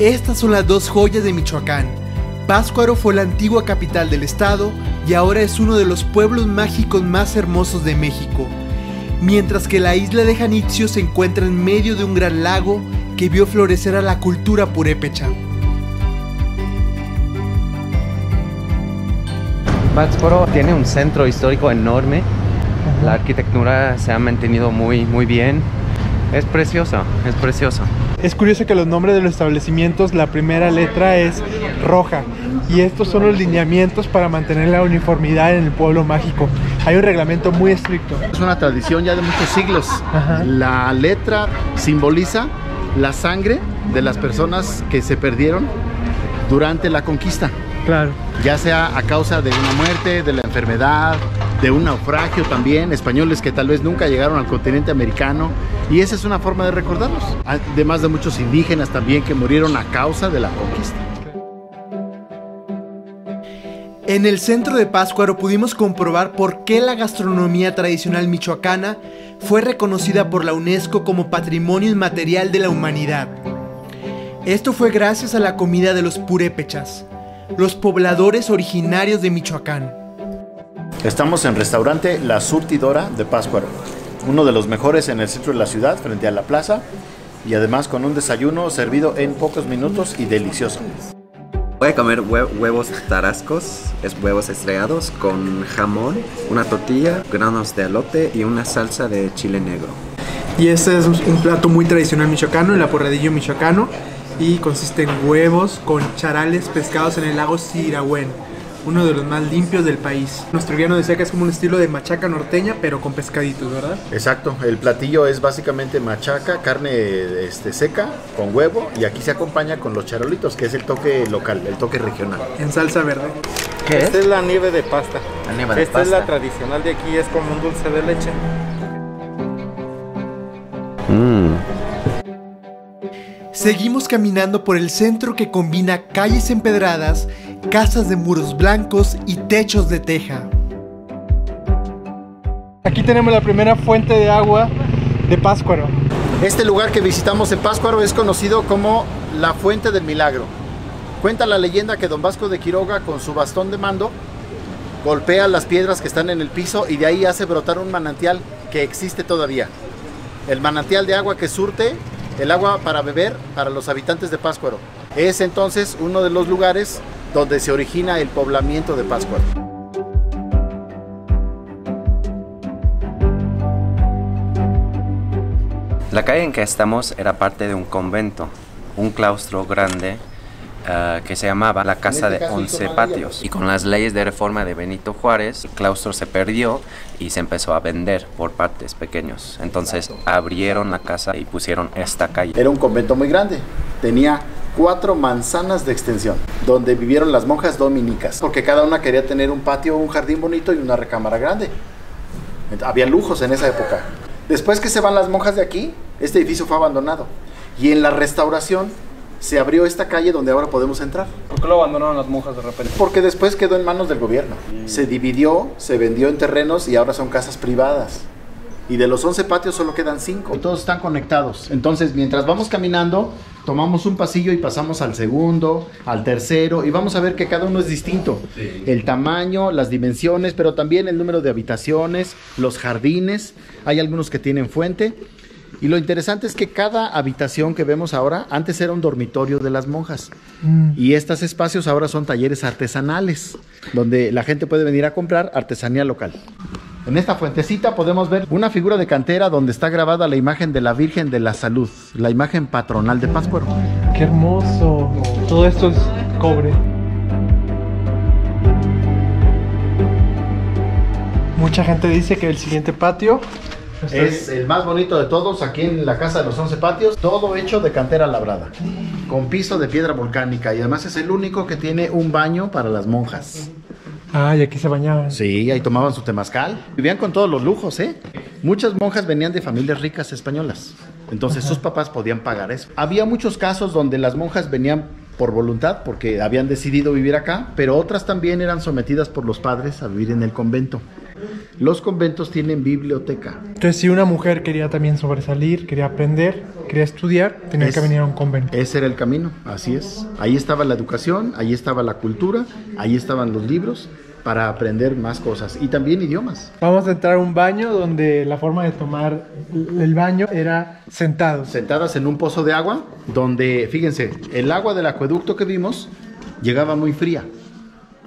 Estas son las dos joyas de Michoacán. Pátzcuaro fue la antigua capital del estado y ahora es uno de los pueblos mágicos más hermosos de México. Mientras que la isla de Janitzio se encuentra en medio de un gran lago que vio florecer a la cultura purépecha. Pátzcuaro tiene un centro histórico enorme. La arquitectura se ha mantenido muy bien. Es precioso, es precioso. Es curioso que los nombres de los establecimientos, la primera letra es roja, y estos son los lineamientos para mantener la uniformidad en el pueblo mágico. Hay un reglamento muy estricto. Es una tradición ya de muchos siglos. Ajá. La letra simboliza la sangre de las personas que se perdieron durante la conquista. Claro. Ya sea a causa de una muerte, de la enfermedad, de un naufragio también, españoles que tal vez nunca llegaron al continente americano, y esa es una forma de recordarlos, además de muchos indígenas también que murieron a causa de la conquista. En el centro de Pátzcuaro pudimos comprobar por qué la gastronomía tradicional michoacana fue reconocida por la UNESCO como Patrimonio Inmaterial de la Humanidad. Esto fue gracias a la comida de los purépechas, los pobladores originarios de Michoacán. Estamos en el restaurante La Surtidora de Pátzcuaro, uno de los mejores en el centro de la ciudad, frente a la plaza, y además con un desayuno servido en pocos minutos y delicioso. Voy a comer huevos tarascos, es huevos estrellados con jamón, una tortilla, granos de elote y una salsa de chile negro. Y este es un plato muy tradicional michoacano, el aporradillo michoacano, y consiste en huevos con charales pescados en el lago Sirahuén, uno de los más limpios del país. Nuestro guía nos decía que es como un estilo de machaca norteña, pero con pescaditos, ¿verdad? Exacto, el platillo es básicamente machaca, carne seca, con huevo, y aquí se acompaña con los charolitos, que es el toque local, el toque regional. En salsa verde. ¿Qué es? Esta es la nieve de pasta. La nieve de pasta. Esta es la tradicional de aquí, es como un dulce de leche. Seguimos caminando por el centro que combina calles empedradas, casas de muros blancos y techos de teja. Aquí tenemos la primera fuente de agua de Pátzcuaro. Este lugar que visitamos en Pátzcuaro es conocido como la Fuente del Milagro. Cuenta la leyenda que don Vasco de Quiroga, con su bastón de mando, golpea las piedras que están en el piso y de ahí hace brotar un manantial que existe todavía. El manantial de agua que surte el agua para beber para los habitantes de Pátzcuaro. Es entonces uno de los lugares donde se origina el poblamiento de Pátzcuaro. La calle en que estamos era parte de un convento, un claustro grande que se llamaba la Casa de Once Patios. Y con las leyes de reforma de Benito Juárez, el claustro se perdió y se empezó a vender por partes pequeños. Entonces abrieron la casa y pusieron esta calle. Era un convento muy grande, tenía 4 manzanas de extensión, donde vivieron las monjas dominicas, porque cada una quería tener un patio, un jardín bonito y una recámara grande. Había lujos en esa época. Después que se van las monjas de aquí, este edificio fue abandonado, y en la restauración se abrió esta calle donde ahora podemos entrar. ¿Por qué lo abandonaron las monjas de repente? Porque después quedó en manos del gobierno. Se dividió, se vendió en terrenos y ahora son casas privadas. Y de los 11 patios solo quedan 5. Y todos están conectados. Entonces, mientras vamos caminando, tomamos un pasillo y pasamos al segundo, al tercero, y vamos a ver que cada uno es distinto. Sí. El tamaño, las dimensiones, pero también el número de habitaciones, los jardines. Hay algunos que tienen fuente. Y lo interesante es que cada habitación que vemos ahora, antes era un dormitorio de las monjas. Y estos espacios ahora son talleres artesanales, donde la gente puede venir a comprar artesanía local. En esta fuentecita podemos ver una figura de cantera donde está grabada la imagen de la Virgen de la Salud, la imagen patronal de Pátzcuaro. ¡Qué hermoso! Todo esto es cobre. Mucha gente dice que el siguiente patio es el más bonito de todos, aquí en la Casa de los 11 Patios, todo hecho de cantera labrada, con piso de piedra volcánica, y además es el único que tiene un baño para las monjas. Ah, y aquí se bañaban. Sí, ahí tomaban su temazcal. Vivían con todos los lujos, ¿eh? Muchas monjas venían de familias ricas españolas, entonces sus papás podían pagar eso. Había muchos casos donde las monjas venían por voluntad, porque habían decidido vivir acá, pero otras también eran sometidas por los padres a vivir en el convento. Los conventos tienen biblioteca. Entonces, si una mujer quería también sobresalir, quería aprender, quería estudiar, tenía que venir a un convento. Ese era el camino, así es. Ahí estaba la educación, ahí estaba la cultura, ahí estaban los libros para aprender más cosas y también idiomas. Vamos a entrar a un baño donde la forma de tomar el baño era sentados. Sentadas en un pozo de agua donde, fíjense, el agua del acueducto que vimos llegaba muy fría.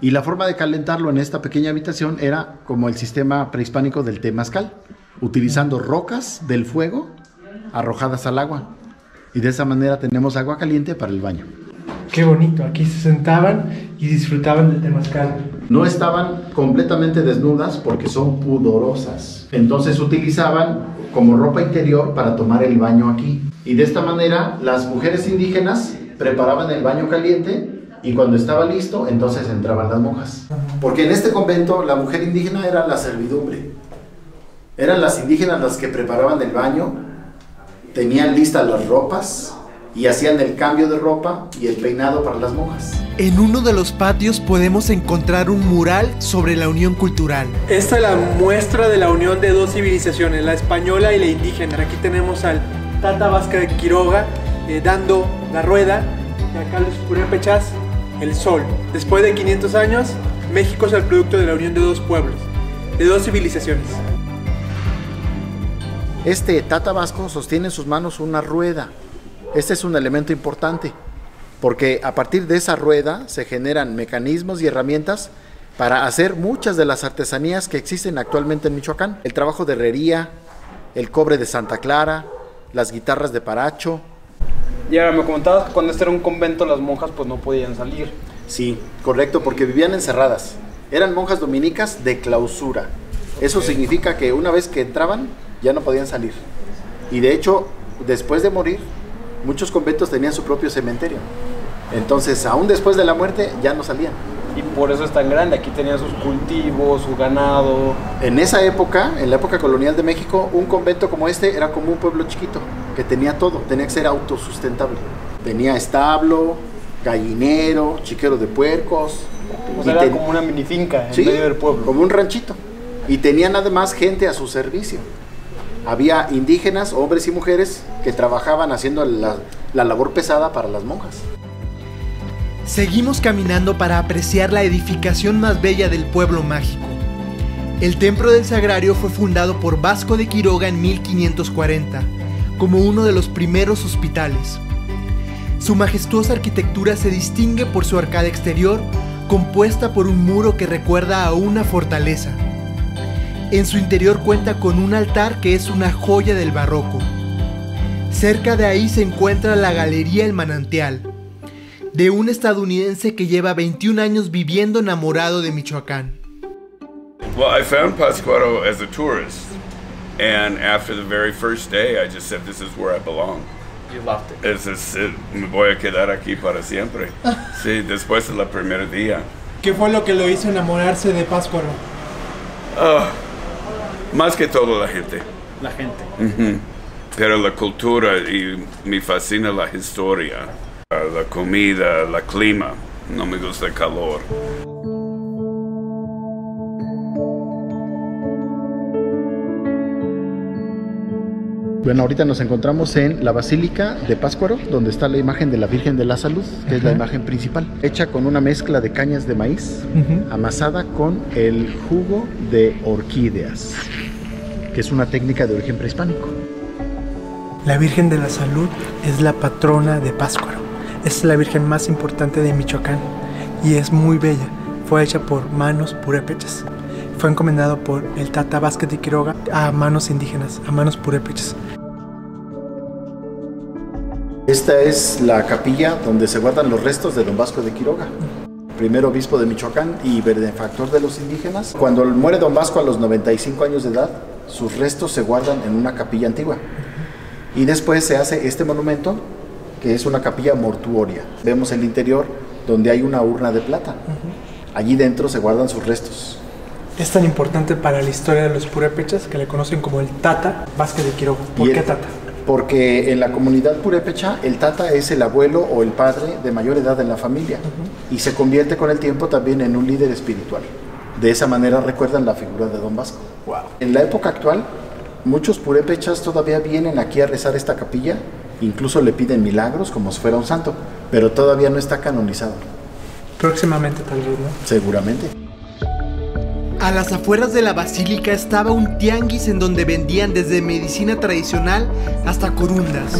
Y la forma de calentarlo en esta pequeña habitación era como el sistema prehispánico del temazcal, utilizando rocas del fuego arrojadas al agua. Y de esa manera tenemos agua caliente para el baño. ¡Qué bonito! Aquí se sentaban y disfrutaban del temazcal. No estaban completamente desnudas porque son pudorosas. Entonces utilizaban como ropa interior para tomar el baño aquí. Y de esta manera las mujeres indígenas preparaban el baño caliente. Y cuando estaba listo, entonces entraban las monjas. Porque en este convento, la mujer indígena era la servidumbre. Eran las indígenas las que preparaban el baño, tenían listas las ropas y hacían el cambio de ropa y el peinado para las monjas. En uno de los patios podemos encontrar un mural sobre la unión cultural. Esta es la muestra de la unión de dos civilizaciones, la española y la indígena. Aquí tenemos al Tata Vasco de Quiroga dando la rueda, y acá los purépechas. El sol. Después de 500 años, México es el producto de la unión de dos pueblos, de dos civilizaciones. Este Tata Vasco sostiene en sus manos una rueda. Este es un elemento importante, porque a partir de esa rueda se generan mecanismos y herramientas para hacer muchas de las artesanías que existen actualmente en Michoacán. El trabajo de herrería, el cobre de Santa Clara, las guitarras de Paracho. Y ahora me comentabas que cuando este era un convento las monjas pues no podían salir. Sí, correcto, porque vivían encerradas. Eran monjas dominicas de clausura. Okay. Eso significa que una vez que entraban ya no podían salir. Y de hecho, después de morir, muchos conventos tenían su propio cementerio. Entonces, aún después de la muerte ya no salían. Y por eso es tan grande, aquí tenían sus cultivos, su ganado. En esa época, en la época colonial de México, un convento como este era como un pueblo chiquito, que tenía todo, tenía que ser autosustentable. Tenía establo, gallinero, chiquero de puercos. O sea, era como una mini finca en medio del pueblo. Como un ranchito. Y tenían además gente a su servicio. Había indígenas, hombres y mujeres, que trabajaban haciendo la labor pesada para las monjas. Seguimos caminando para apreciar la edificación más bella del pueblo mágico. El Templo del Sagrario fue fundado por Vasco de Quiroga en 1540, como uno de los primeros hospitales. Su majestuosa arquitectura se distingue por su arcada exterior, compuesta por un muro que recuerda a una fortaleza. En su interior cuenta con un altar que es una joya del barroco. Cerca de ahí se encuentra la Galería El Manantial, de un estadounidense que lleva 21 años viviendo enamorado de Michoacán. Well, I found Pátzcuaro as a tourist, and after the very first day, I just said, "This is where I belong." You loved it. Me voy a quedar aquí para siempre. Sí, después del primer día. ¿Qué fue lo que lo hizo enamorarse de Pátzcuaro? Más que todo la gente. La gente. Pero la cultura y me fascina la historia. La comida, el clima, no me gusta el calor. Bueno, ahorita nos encontramos en la Basílica de Pátzcuaro, donde está la imagen de la Virgen de la Salud, que es la imagen principal, hecha con una mezcla de cañas de maíz, amasada con el jugo de orquídeas, que es una técnica de origen prehispánico. La Virgen de la Salud es la patrona de Pátzcuaro. Es la virgen más importante de Michoacán y es muy bella. Fue hecha por manos purépechas. Fue encomendado por el Tata Vázquez de Quiroga a manos indígenas, a manos purépechas. Esta es la capilla donde se guardan los restos de don Vasco de Quiroga, primer obispo de Michoacán y benefactor de los indígenas. Cuando muere don Vasco a los 95 años de edad, sus restos se guardan en una capilla antigua. Y después se hace este monumento, que es una capilla mortuoria. Vemos el interior donde hay una urna de plata. Allí dentro se guardan sus restos. Es tan importante para la historia de los purépechas que le conocen como el Tata Vázquez de Quiroga. ¿Por qué Tata? Porque en la comunidad purépecha el Tata es el abuelo o el padre de mayor edad en la familia y se convierte con el tiempo también en un líder espiritual. De esa manera recuerdan la figura de Don Vasco. Wow. En la época actual, muchos purépechas todavía vienen aquí a rezar esta capilla, incluso le piden milagros como si fuera un santo, pero todavía no está canonizado. Próximamente tal vez, ¿no? Seguramente. A las afueras de la basílica estaba un tianguis en donde vendían desde medicina tradicional hasta corundas.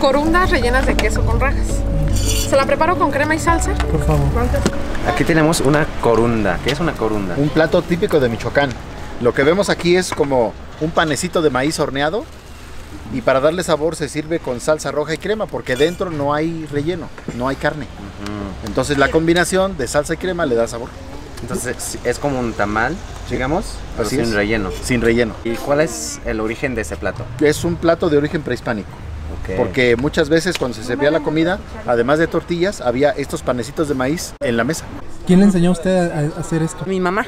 Corundas rellenas de queso con rajas. ¿Se la preparo con crema y salsa? Por favor. ¿Cuántas? Aquí tenemos una corunda. ¿Qué es una corunda? Un plato típico de Michoacán. Lo que vemos aquí es como un panecito de maíz horneado y para darle sabor se sirve con salsa roja y crema porque dentro no hay relleno, no hay carne. Entonces la combinación de salsa y crema le da sabor. Entonces es como un tamal, digamos, pero sin relleno. Sin relleno. ¿Y cuál es el origen de ese plato? Es un plato de origen prehispánico. Okay. Porque muchas veces cuando se servía la comida, además de tortillas, había estos panecitos de maíz en la mesa. ¿Quién le enseñó a usted a hacer esto? Mi mamá.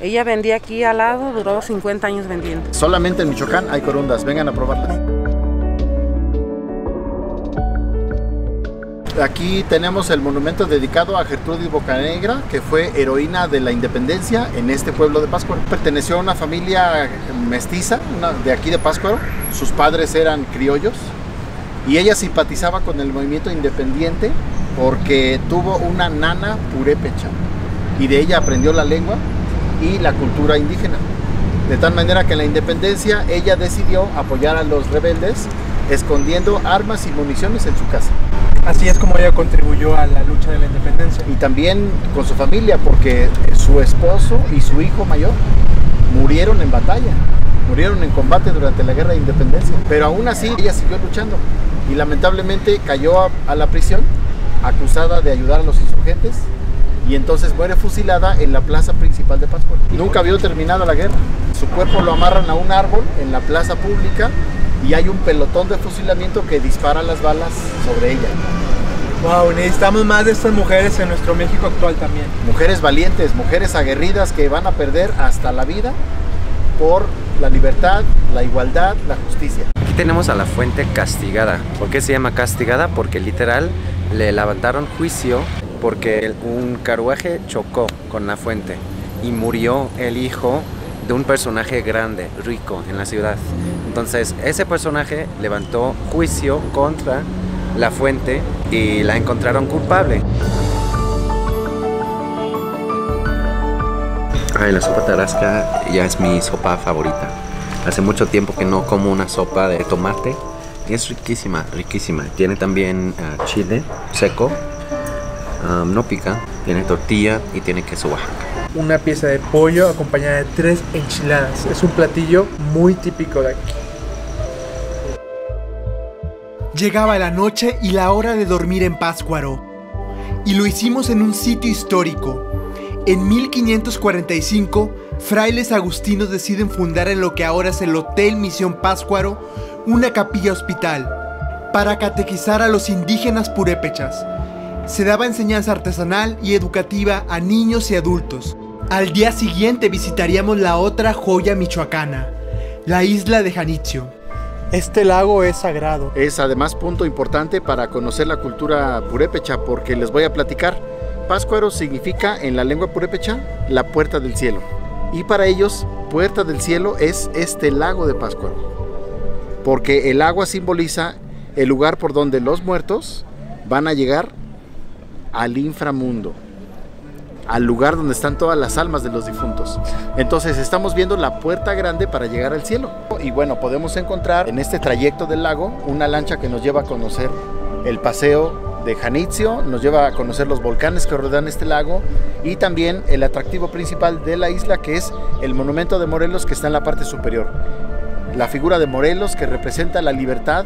Ella vendía aquí al lado, duró 50 años vendiendo. Solamente en Michoacán hay corundas, vengan a probarlas. Aquí tenemos el monumento dedicado a Gertrudis Bocanegra, que fue heroína de la independencia en este pueblo de Pátzcuaro. Perteneció a una familia mestiza de aquí de Pátzcuaro. Sus padres eran criollos y ella simpatizaba con el movimiento independiente porque tuvo una nana purépecha y de ella aprendió la lengua y la cultura indígena. De tal manera que en la independencia ella decidió apoyar a los rebeldes escondiendo armas y municiones en su casa. Así es como ella contribuyó a la lucha de la independencia. Y también con su familia, porque su esposo y su hijo mayor murieron en batalla, murieron en combate durante la guerra de independencia. Pero aún así ella siguió luchando y lamentablemente cayó a la prisión acusada de ayudar a los insurgentes y entonces muere fusilada en la plaza principal de Pátzcuaro. Nunca vio terminada la guerra. Su cuerpo lo amarran a un árbol en la plaza pública y hay un pelotón de fusilamiento que dispara las balas sobre ella. Wow, necesitamos más de estas mujeres en nuestro México actual también. Mujeres valientes, mujeres aguerridas que van a perder hasta la vida por la libertad, la igualdad, la justicia. Aquí tenemos a la fuente castigada. ¿Por qué se llama castigada? Porque literal le levantaron juicio porque un carruaje chocó con la fuente y murió el hijo de un personaje grande, rico, en la ciudad. Entonces ese personaje levantó juicio contra la fuente y la encontraron culpable. Ay, la sopa tarasca ya es mi sopa favorita. Hace mucho tiempo que no como una sopa de tomate. Es riquísima, riquísima. Tiene también chile seco, no pica, tiene tortilla y tiene queso Oaxaca. Una pieza de pollo acompañada de 3 enchiladas. Es un platillo muy típico de aquí. Llegaba la noche y la hora de dormir en Pátzcuaro. Y lo hicimos en un sitio histórico. En 1545, frailes agustinos deciden fundar en lo que ahora es el Hotel Misión Pátzcuaro, una capilla hospital, para catequizar a los indígenas purépechas. Se daba enseñanza artesanal y educativa a niños y adultos. Al día siguiente visitaríamos la otra joya michoacana, la isla de Janitzio. Este lago es sagrado. Es además punto importante para conocer la cultura purépecha porque les voy a platicar. Pátzcuaro significa en la lengua purépecha la puerta del cielo. Y para ellos, puerta del cielo es este lago de Pátzcuaro. Porque el agua simboliza el lugar por donde los muertos van a llegar al inframundo, al lugar donde están todas las almas de los difuntos. Entonces estamos viendo la puerta grande para llegar al cielo. Y bueno, podemos encontrar en este trayecto del lago una lancha que nos lleva a conocer el paseo de Janitzio, nos lleva a conocer los volcanes que rodean este lago y también el atractivo principal de la isla, que es el monumento de Morelos, que está en la parte superior. La figura de Morelos que representa la libertad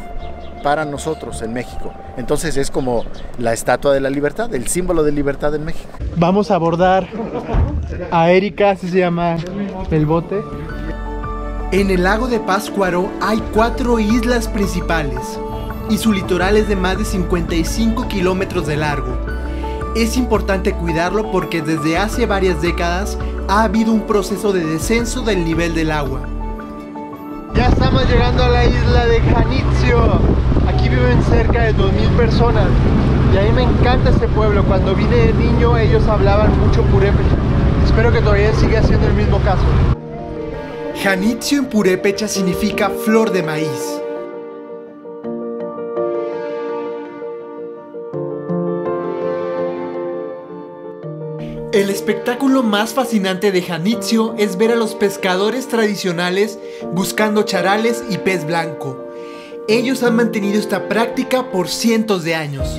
para nosotros en México. Entonces es como la estatua de la libertad, el símbolo de libertad en México. Vamos a abordar a Erika, así se llama el bote. En el lago de Pátzcuaro hay 4 islas principales y su litoral es de más de 55 kilómetros de largo. Es importante cuidarlo porque desde hace varias décadas ha habido un proceso de descenso del nivel del agua. Ya estamos llegando a la isla de Janitzio. Aquí viven cerca de 2000 personas y a mí me encanta este pueblo. Cuando vine de niño ellos hablaban mucho purépecha. Espero que todavía siga siendo el mismo caso. Janitzio en purépecha significa flor de maíz. El espectáculo más fascinante de Janitzio es ver a los pescadores tradicionales buscando charales y pez blanco. Ellos han mantenido esta práctica por cientos de años.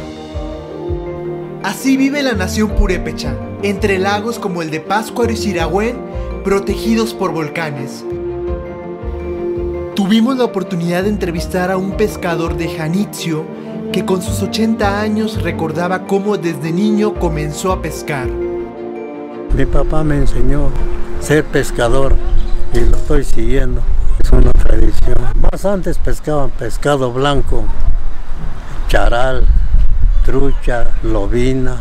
Así vive la nación purépecha, entre lagos como el de Pátzcuaro y Sirahuén, protegidos por volcanes. Tuvimos la oportunidad de entrevistar a un pescador de Janitzio que con sus 80 años recordaba cómo desde niño comenzó a pescar. Mi papá me enseñó a ser pescador y lo estoy siguiendo. Es una tradición. Más antes pescaban pescado blanco, charal, trucha, lobina,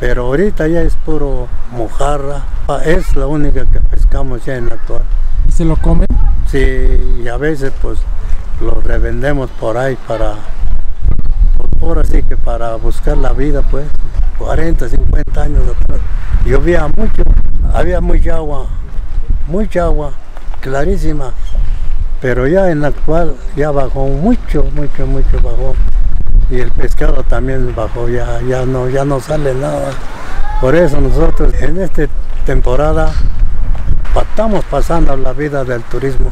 pero ahorita ya es puro mojarra. Es la única que pescamos ya en la actual. ¿Se lo comen? Sí, y a veces pues lo revendemos por ahí para, por así que para buscar la vida pues. 40, 50 años atrás llovía mucho, había mucha agua, clarísima, pero ya en la actual ya bajó mucho bajó. Y el pescado también bajó, ya no sale nada. Por eso nosotros en esta temporada estamos pasando la vida del turismo,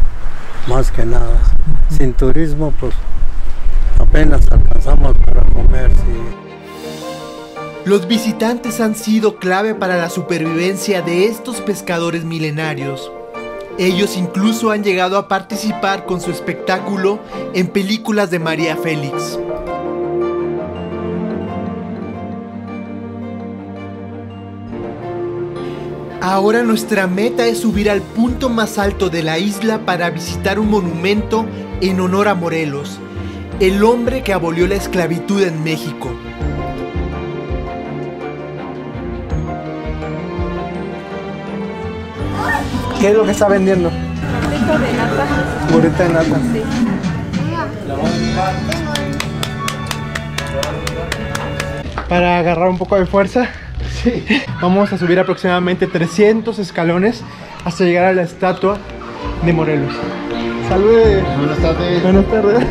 más que nada. Sin turismo pues apenas alcanzamos para comer. Sí. Los visitantes han sido clave para la supervivencia de estos pescadores milenarios. Ellos incluso han llegado a participar con su espectáculo en películas de María Félix. Ahora nuestra meta es subir al punto más alto de la isla para visitar un monumento en honor a Morelos, el hombre que abolió la esclavitud en México. ¿Qué es lo que está vendiendo? Burrito de nata. Burrito de nata. Sí. Para agarrar un poco de fuerza. Sí. Vamos a subir aproximadamente 300 escalones hasta llegar a la estatua de Morelos. ¡Salude! Buenas tardes. Buenas tardes.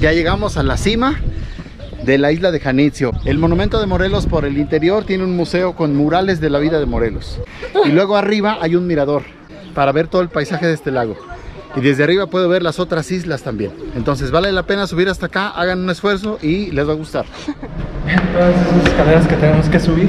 Ya llegamos a la cima de la isla de Janitzio. El monumento de Morelos por el interior tiene un museo con murales de la vida de Morelos. Y luego arriba hay un mirador para ver todo el paisaje de este lago. Y desde arriba puedo ver las otras islas también. Entonces vale la pena subir hasta acá, hagan un esfuerzo y les va a gustar. Todas esas escaleras que tenemos que subir.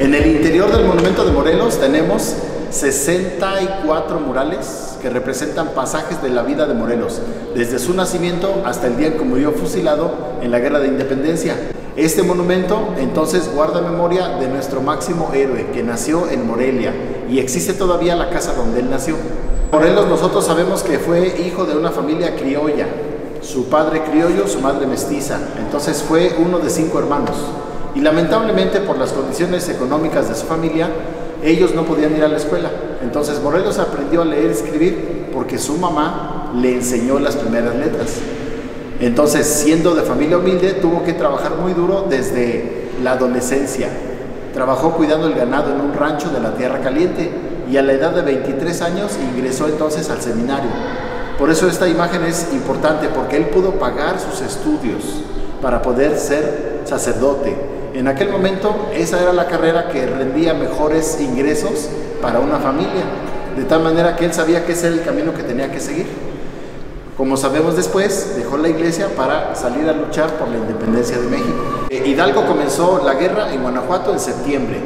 En el interior del monumento de Morelos tenemos 64 murales que representan pasajes de la vida de Morelos, desde su nacimiento hasta el día en que murió fusilado en la Guerra de Independencia. Este monumento entonces guarda memoria de nuestro máximo héroe que nació en Morelia y existe todavía la casa donde él nació. Morelos nosotros sabemos que fue hijo de una familia criolla, su padre criollo, su madre mestiza, entonces fue uno de 5 hermanos y lamentablemente por las condiciones económicas de su familia ellos no podían ir a la escuela, entonces Morelos aprendió a leer y escribir porque su mamá le enseñó las primeras letras. Entonces, siendo de familia humilde, tuvo que trabajar muy duro desde la adolescencia. Trabajó cuidando el ganado en un rancho de la Tierra Caliente y a la edad de 23 años ingresó entonces al seminario. Por eso esta imagen es importante, porque él pudo pagar sus estudios para poder ser sacerdote. En aquel momento, esa era la carrera que rendía mejores ingresos para una familia, de tal manera que él sabía que ese era el camino que tenía que seguir. Como sabemos después, dejó la iglesia para salir a luchar por la independencia de México. Hidalgo comenzó la guerra en Guanajuato en septiembre,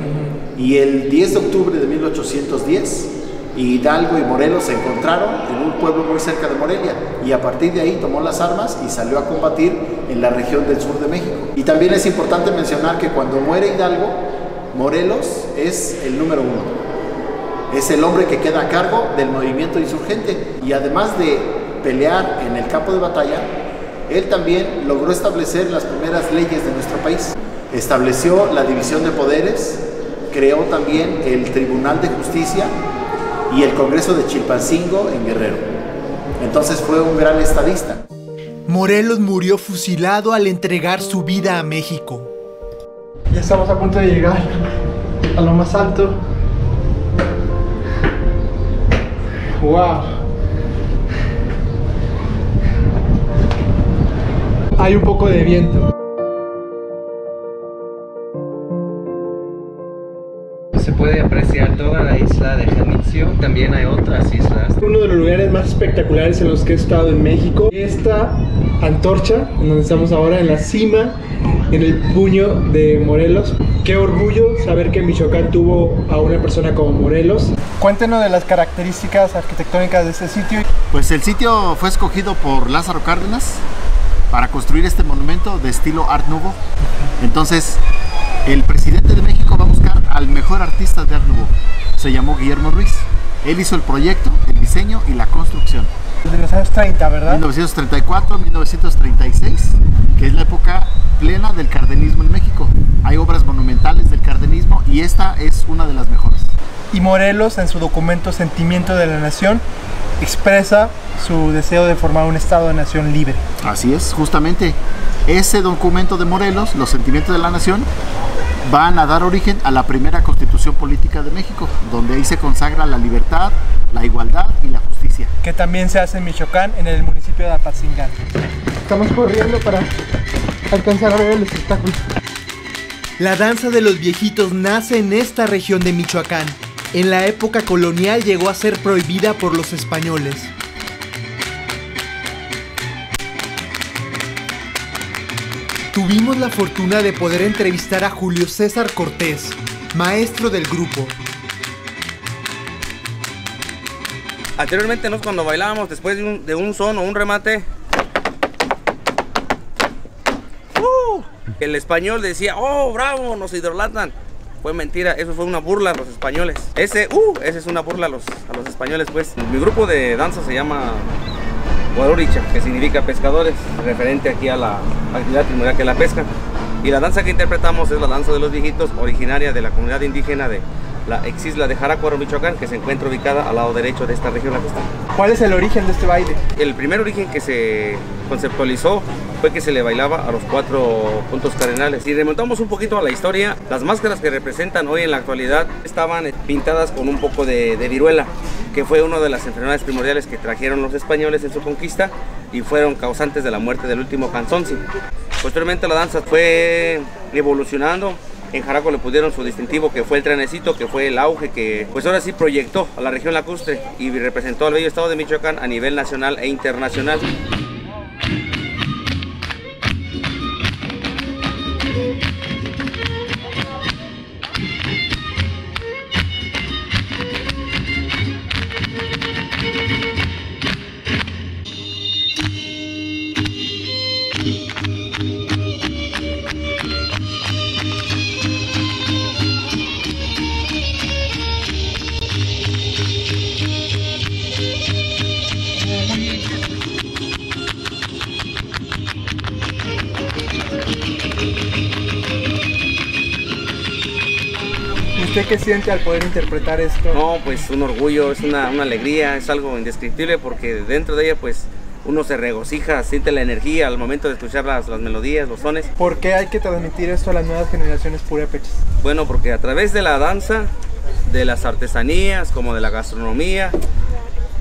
y el 10 de octubre de 1810, Hidalgo y Morelos se encontraron en un pueblo muy cerca de Morelia, y a partir de ahí tomó las armas y salió a combatir en la región del sur de México. Y también es importante mencionar que cuando muere Hidalgo, Morelos es el número 1. es el hombre que queda a cargo del movimiento insurgente y además de pelear en el campo de batalla, él también logró establecer las primeras leyes de nuestro país. Estableció la división de poderes, creó también el Tribunal de Justicia y el Congreso de Chilpancingo en Guerrero. Entonces fue un gran estadista. Morelos murió fusilado al entregar su vida a México. Ya estamos a punto de llegar a lo más alto. ¡Wow! Hay un poco de viento. Se puede apreciar toda la isla de Janitzio, también hay otras islas. Uno de los lugares más espectaculares en los que he estado en México, esta antorcha, donde estamos ahora en la cima, en el puño de Morelos. Qué orgullo saber que Michoacán tuvo a una persona como Morelos. Cuéntenos de las características arquitectónicas de este sitio. Pues el sitio fue escogido por Lázaro Cárdenas para construir este monumento de estilo Art Nouveau. Entonces, el presidente de México va a buscar al mejor artista de Art Nouveau. Se llamó Guillermo Ruiz. Él hizo el proyecto, el diseño y la construcción. Desde los años 30, ¿verdad? 1934, 1936, que es la época plena del cardenismo en México. Hay obras monumentales del cardenismo y esta es una de las mejores. Y Morelos, en su documento Sentimiento de la Nación, expresa su deseo de formar un Estado de Nación libre. Así es, justamente ese documento de Morelos, los Sentimientos de la Nación, van a dar origen a la primera Constitución Política de México, donde ahí se consagra la libertad, la igualdad y la justicia. Que también se hace en Michoacán, en el municipio de Apatzingán. Estamos corriendo para alcanzar a ver el espectáculo. La danza de los viejitos nace en esta región de Michoacán. En la época colonial llegó a ser prohibida por los españoles. Tuvimos la fortuna de poder entrevistar a Julio César Cortés, maestro del grupo. Anteriormente, cuando bailábamos, después de un son o un remate, el español decía, ¡oh, bravo, nos idolatan! Fue mentira, eso fue una burla a los españoles. Ese es una burla a los españoles, pues. Mi grupo de danza se llama Guaruricha, que significa pescadores, referente aquí a la actividad primordial que es la pesca. Y la danza que interpretamos es la danza de los viejitos, originaria de la comunidad indígena de la exisla de Jarácuaro, Michoacán, que se encuentra ubicada al lado derecho de esta región en la que está. ¿Cuál es el origen de este baile? El primer origen que se conceptualizó fue que se le bailaba a los 4 puntos cardinales. Si remontamos un poquito a la historia, las máscaras que representan hoy en la actualidad estaban pintadas con un poco de viruela, que fue una de las enfermedades primordiales que trajeron los españoles en su conquista y fueron causantes de la muerte del último canzonci. Posteriormente la danza fue evolucionando. En Jarácuaro le pusieron su distintivo, que fue el trenecito, que fue el auge que, pues ahora sí, proyectó a la región lacustre y representó al bello estado de Michoacán a nivel nacional e internacional. ¿Qué siente al poder interpretar esto? No, pues un orgullo, es una alegría, es algo indescriptible porque dentro de ella pues uno se regocija, siente la energía al momento de escuchar las melodías, los sones. ¿Por qué hay que transmitir esto a las nuevas generaciones purépechas? Bueno, porque a través de la danza, de las artesanías, como de la gastronomía,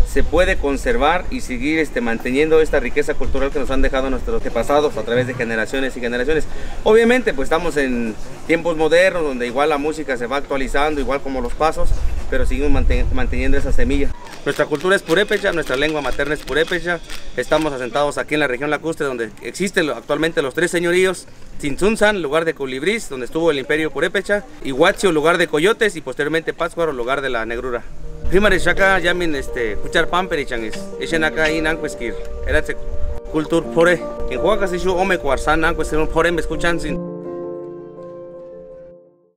se puede conservar y seguir manteniendo esta riqueza cultural que nos han dejado nuestros antepasados a través de generaciones y generaciones. Obviamente pues estamos en tiempos modernos donde igual la música se va actualizando, igual como los pasos, pero seguimos manteniendo esa semilla. Nuestra cultura es purépecha, nuestra lengua materna es purépecha. Estamos asentados aquí en la región lacustre donde existen actualmente los 3 señoríos: Tzintzuntzan, lugar de culibrís, donde estuvo el imperio purépecha, y Huatzio, lugar de coyotes, y posteriormente Pátzcuaro, lugar de la negrura. Primarishaka llamen escuchar pamperichangis, eshenaka inanqueskir, eratek, cultur pore. En Huacasishu ome cuarzan, anquesir un pore me escuchan sin.